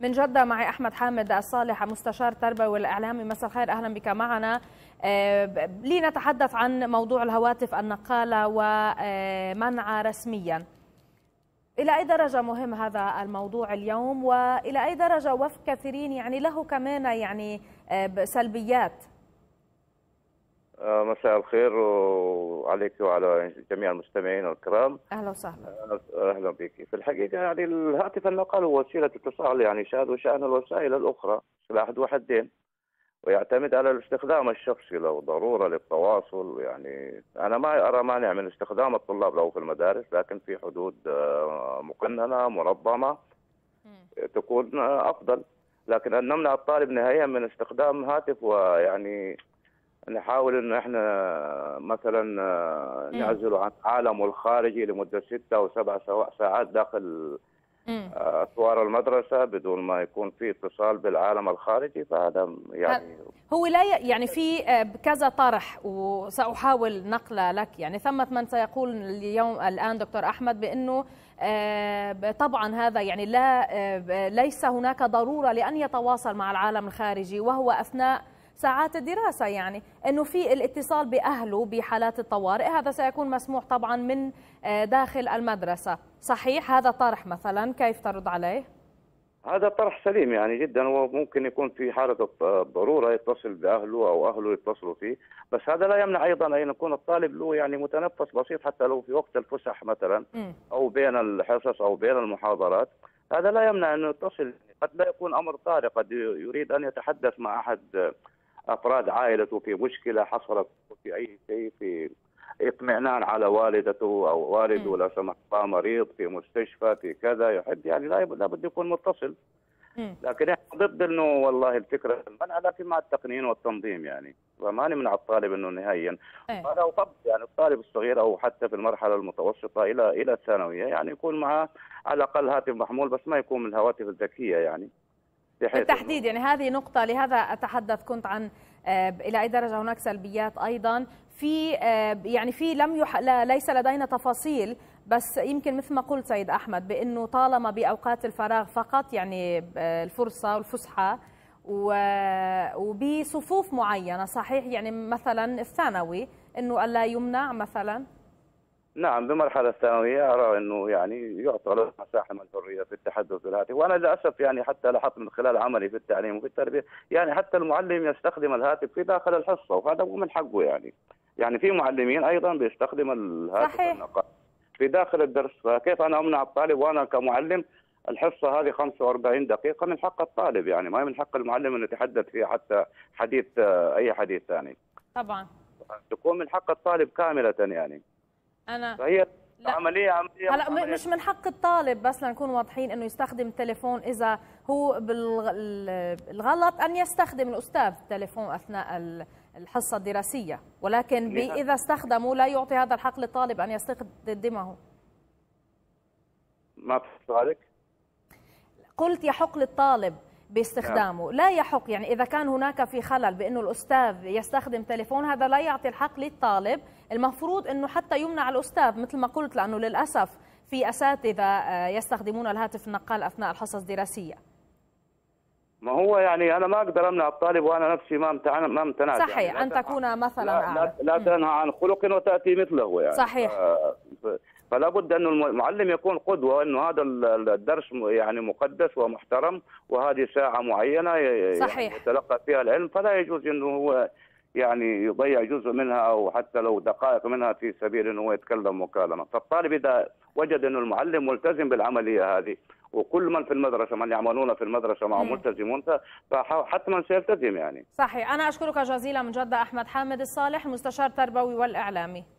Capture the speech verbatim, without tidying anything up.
من جدة مع احمد حامد الصالح مستشار التربية والإعلام. مساء الخير، اهلا بك معنا. لنتحدث عن موضوع الهواتف النقالة ومنع رسميا. إلى أي درجة مهم هذا الموضوع اليوم، وإلى أي درجة وفق كثيرين يعني له كمان يعني سلبيات؟ مساء الخير وعليك وعلى جميع المستمعين الكرام. أهلا وسهلا. أهلا بك. في الحقيقة يعني الهاتف النقال هو وسيلة اتصال يعني شاذ شأن الوسائل الأخرى، سلاح ذو حدين، ويعتمد على الاستخدام الشخصي له، ضرورة للتواصل. يعني أنا ما أرى مانع من استخدام الطلاب له في المدارس، لكن في حدود مقننة منظمة تكون أفضل، لكن أن نمنع الطالب نهائيا من استخدام هاتف، ويعني نحاول أن احنا مثلا نعزله عن عالمه الخارجي لمدة ستة أو سبع ساعات داخل أسوار المدرسة بدون ما يكون في اتصال بالعالم الخارجي. فهذا يعني هو لا يعني في كذا طرح، وسأحاول نقله لك. يعني ثمة من سيقول اليوم الآن دكتور أحمد بأنه طبعا هذا يعني لا ليس هناك ضرورة لأن يتواصل مع العالم الخارجي وهو أثناء ساعات الدراسة، يعني أنه في الاتصال بأهله بحالات الطوارئ هذا سيكون مسموح طبعا من داخل المدرسة. صحيح هذا طرح مثلا، كيف ترد عليه؟ هذا طرح سليم يعني جدا، وممكن يكون في حالة ضرورة يتصل بأهله أو أهله يتصلوا فيه، بس هذا لا يمنع أيضا أن يكون الطالب له يعني متنفس بسيط، حتى لو في وقت الفسح مثلا أو بين الحصص أو بين المحاضرات. هذا لا يمنع أنه يتصل، قد لا يكون أمر طارئ، قد يريد أن يتحدث مع أحد أفراد عائلته في مشكلة حصلت في أي شيء، في اطمئنان على والدته أو والده لا سمح الله مريض في مستشفى في كذا، يحب يعني لا بد يكون متصل. لكن احنا ضد انه والله الفكرة المنع، لكن مع التقنين والتنظيم يعني، وما نمنع الطالب انه نهائيا. هذا أفضل يعني الطالب الصغير أو حتى في المرحلة المتوسطة إلى إلى الثانوية يعني يكون معه على الأقل هاتف محمول، بس ما يكون من الهواتف الذكية يعني. بالتحديد يعني هذه نقطة، لهذا أتحدث كنت عن إلى أي درجة هناك سلبيات أيضا في يعني في لم يح... لا ليس لدينا تفاصيل، بس يمكن مثل ما قلت سيد أحمد بأنه طالما بأوقات الفراغ فقط يعني الفرصة والفسحة و... وبصفوف معينة. صحيح يعني مثلا الثانوي أنه ألا يمنع مثلا. نعم بمرحلة الثانوية أرى أنه يعني يعطى له مساحة من الحرية في التحدث بالهاتف، وأنا للأسف يعني حتى لاحظت من خلال عملي في التعليم وفي التربية يعني حتى المعلم يستخدم الهاتف في داخل الحصة، وهذا هو من حقه يعني. يعني في معلمين أيضا بيستخدم الهاتف النقال في داخل الدرس، فكيف أنا أمنع الطالب وأنا كمعلم؟ الحصة هذه خمسة وأربعين دقيقة من حق الطالب يعني، ما من حق المعلم أن يتحدث فيها حتى حديث أي حديث ثاني. طبعا تكون من حق الطالب كاملة يعني. أنا فهي لا. عملية عملية هلا عملية. مش من حق الطالب بس لنكون واضحين أنه يستخدم التليفون إذا هو بالغلط أن يستخدم الأستاذ التليفون أثناء الحصة الدراسية، ولكن إذا استخدمه لا يعطي هذا الحق للطالب أن يستخدمه. ما بتفعلك؟ قلت يحق للطالب باستخدامه. لا يحق يعني إذا كان هناك في خلل بأنه الأستاذ يستخدم تليفون، هذا لا يعطي الحق للطالب. المفروض أنه حتى يمنع الأستاذ مثل ما قلت، لأنه للأسف في أساتذة يستخدمون الهاتف النقال أثناء الحصص الدراسية. ما هو يعني أنا ما أقدر أمنع الطالب وأنا نفسي ما امتنعت ما امتنعت صحيح يعني. أن تكون مثلا لا, لا تنهى عن خلق وتأتي مثله يعني. صحيح. فلا بد أن المعلم يكون قدوة، أنه هذا الدرس يعني مقدس ومحترم، وهذه ساعة معينة صحيح يتلقى فيها العلم، فلا يجوز أنه هو يعني يضيع جزء منها أو حتى لو دقائق منها في سبيل أنه هو يتكلم مكالمة. فالطالب إذا وجد أن المعلم ملتزم بالعملية هذه، وكل من في المدرسة من يعملون في المدرسة معه ملتزمون، فحتما سيلتزم يعني. صحيح. أنا أشكرك جزيلا من جدة أحمد حامد الصالح مستشار تربوي والإعلامي.